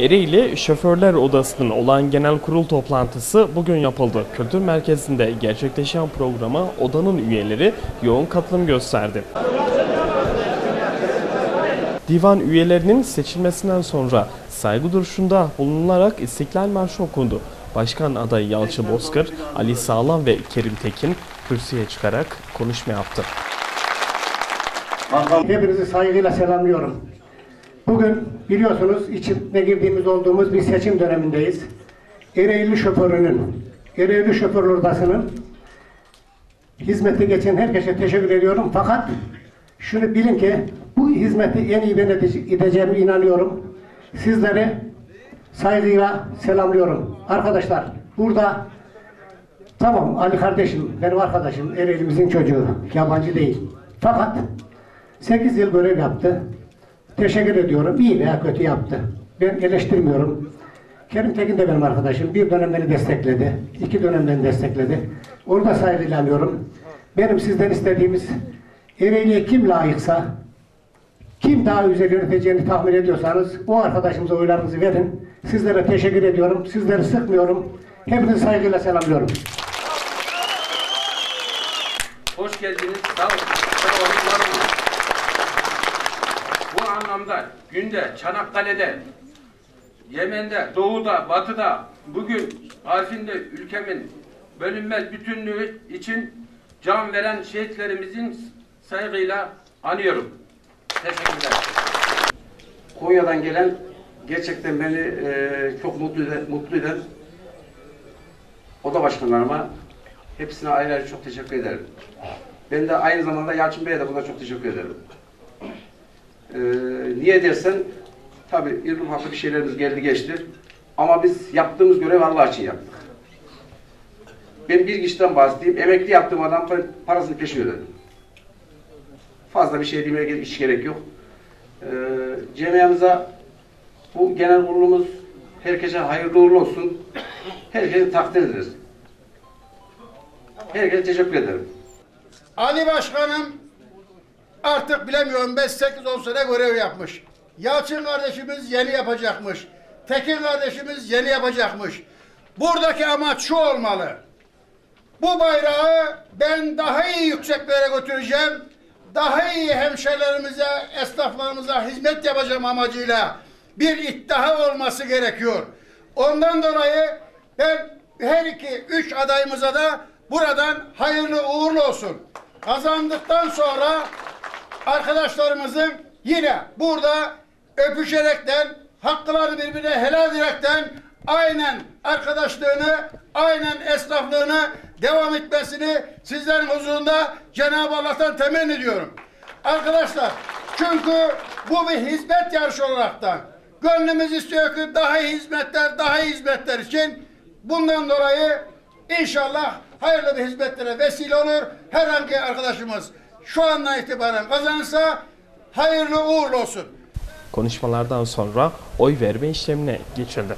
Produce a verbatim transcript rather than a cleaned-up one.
Ereğli Şoförler Odası'nın olağan genel kurul toplantısı bugün yapıldı. Kültür Merkezi'nde gerçekleşen programa odanın üyeleri yoğun katılım gösterdi. Divan üyelerinin seçilmesinden sonra saygı duruşunda bulunularak İstiklal Marşı okundu. Başkan adayı Yalçın Bozkır, Ali Sağlam ve Kerim Tekin kürsüye çıkarak konuşma yaptı. Hepinizi saygıyla selamlıyorum. Bugün biliyorsunuz içine girdiğimiz olduğumuz bir seçim dönemindeyiz. Ereğli şoförünün, Ereğli Şoförler Odası'nın hizmete geçen herkese teşekkür ediyorum. Fakat şunu bilin ki bu hizmeti en iyi ben edeceğime inanıyorum. Sizleri saygıyla selamlıyorum. Arkadaşlar burada tamam Ali kardeşim, benim arkadaşım, Ereğli'mizin çocuğu, yabancı değil. Fakat sekiz yıl görev yaptı. Teşekkür ediyorum. İyi veya kötü yaptı. Ben eleştirmiyorum. Kerim Tekin de benim arkadaşım. Bir dönem beni destekledi. İki dönem beni destekledi. Onu da saygıyla alıyorum. Benim sizden istediğimiz Ereğli'ye kim layıksa, kim daha güzel yöneteceğini tahmin ediyorsanız o arkadaşımıza oylarınızı verin. Sizlere teşekkür ediyorum. Sizleri sıkmıyorum. Hepinizi saygıyla selamlıyorum. Hoş geldiniz. Sağ olun. Sağ olun. Var olun. Bu anlamda günde Çanakkale'de, Yemen'de, Doğu'da, Batı'da bugün harfinde ülkemin bölünmez bütünlüğü için can veren şehitlerimizin saygıyla anıyorum. Teşekkürler. Konya'dan gelen gerçekten beni e, çok mutlu eden, mutlu eden oda başkanlarıma hepsine ayrı ayrı çok teşekkür ederim. Ben de aynı zamanda Yalçın Bey'e de buna çok teşekkür ederim. Ee, niye dersen tabi irlim haklı bir şeylerimiz geldi geçti ama biz yaptığımız görev Allah için yaptık. Ben bir kişiden bahsedeyim, emekli yaptığım adam parasını peşin ödedim. Fazla bir şey demeye hiç gerek yok. Ee, cemiyemize bu genel kurulumuz herkese hayırlı uğurlu olsun. Herkese takdir ederiz. Herkese teşekkür ederim. Ali Başkanım artık bilemiyorum beş sekiz on sene görev yapmış. Yalçın kardeşimiz yeni yapacakmış. Tekin kardeşimiz yeni yapacakmış. Buradaki amaç şu olmalı. Bu bayrağı ben daha iyi yükseklere götüreceğim. Daha iyi hemşehrilerimize, esnaflarımıza hizmet yapacağım amacıyla bir iddia olması gerekiyor. Ondan dolayı ben her iki, üç adayımıza da buradan hayırlı uğurlu olsun. Kazandıktan sonra arkadaşlarımızın yine burada öpüşerekten, hakları birbirine helal ederekten aynen arkadaşlığını, aynen esnaflığını devam etmesini sizlerin huzurunda Cenab-ı Allah'tan temenni ediyorum. Arkadaşlar çünkü bu bir hizmet yarışı olaraktan gönlümüz istiyor ki daha iyi hizmetler, daha iyi hizmetler için bundan dolayı inşallah hayırlı bir hizmetlere vesile olur. Herhangi arkadaşımız şu andan itibaren kazanırsa hayırlı uğurlu olsun. Konuşmalardan sonra oy verme işlemine geçildi.